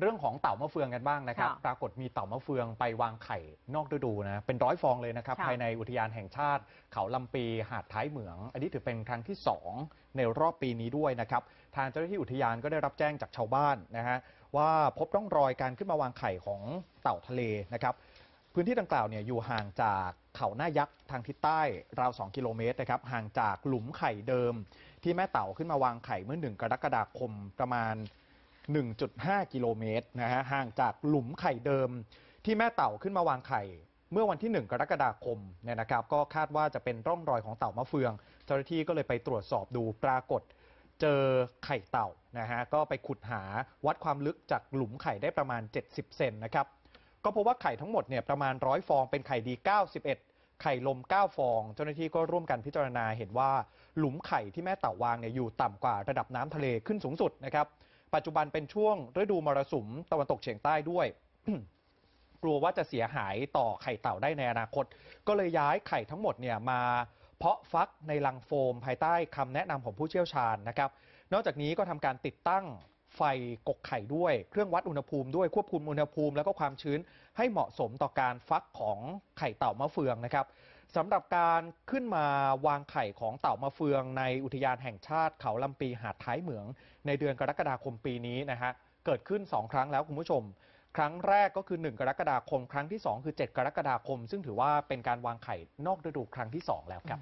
เรื่องของเต่ามะเฟืองกันบ้างนะครับปรากฏมีเต่ามะเฟืองไปวางไข่นอกฤดูนะเป็นร้อยฟองเลยนะครับภายในอุทยานแห่งชาติเขาลำปีหาดท้ายเหมืองอันนี้ถือเป็นครั้งที่2ในรอบปีนี้ด้วยนะครับทางเจ้าหน้าที่อุทยานก็ได้รับแจ้งจากชาวบ้านนะฮะว่าพบร่องรอยการขึ้นมาวางไข่ของเต่าทะเลนะครับพื้นที่ดังกล่าวเนี่ยอยู่ห่างจากเขาหน้ายักษ์ทางทิศใต้ราว2กิโลเมตรนะครับห่างจากหลุมไข่เดิมที่แม่เต่าขึ้นมาวางไข่เมื่อ1กรกฎาคมประมาณ1.5 กิโลเมตรนะฮะห่างจากหลุมไข่เดิมที่แม่เต่าขึ้นมาวางไข่เมื่อวันที่1กรกฎาคมเนี่ยนะครับก็คาดว่าจะเป็นร่องรอยของเต่ามะเฟืองเจ้าหน้าที่ก็เลยไปตรวจสอบดูปรากฏเจอไข่เต่านะฮะก็ไปขุดหาวัดความลึกจากหลุมไข่ได้ประมาณ70เซนนะครับก็พบว่าไข่ทั้งหมดเนี่ยประมาณ100ฟองเป็นไข่ดี91ไข่ลม9ฟองเจ้าหน้าที่ก็ร่วมกันพิจารณาเห็นว่าหลุมไข่ที่แม่เต่าวางเนี่ยอยู่ต่ำกว่าระดับน้ำทะเลขึ้นสูงสุดนะครับปัจจุบันเป็นช่วงฤดูมรสุมตะวันตกเฉียงใต้ด้วย กลัวว่าจะเสียหายต่อไข่เต่าได้ในอนาคตก็เลยย้ายไข่ทั้งหมดเนี่ยมาเพาะฟักในลังโฟมภายใต้คำแนะนำของผู้เชี่ยวชาญนะครับนอกจากนี้ก็ทำการติดตั้งไฟกกไข่ด้วยเครื่องวัดอุณหภูมิด้วยควบคุมอุณหภูมิแล้วก็ความชื้นให้เหมาะสมต่อการฟักของไข่เต่ามะเฟืองนะครับสำหรับการขึ้นมาวางไข่ของเต่ามะเฟืองในอุทยานแห่งชาติเขาลำปีหาดท้ายเหมืองในเดือนกรกฎาคมปีนี้นะฮะเกิดขึ้น2ครั้งแล้วคุณผู้ชมครั้งแรกก็คือ1กรกฎาคมครั้งที่2คือ7กรกฎาคมซึ่งถือว่าเป็นการวางไข่นอกฤดูครั้งที่2แล้วครับ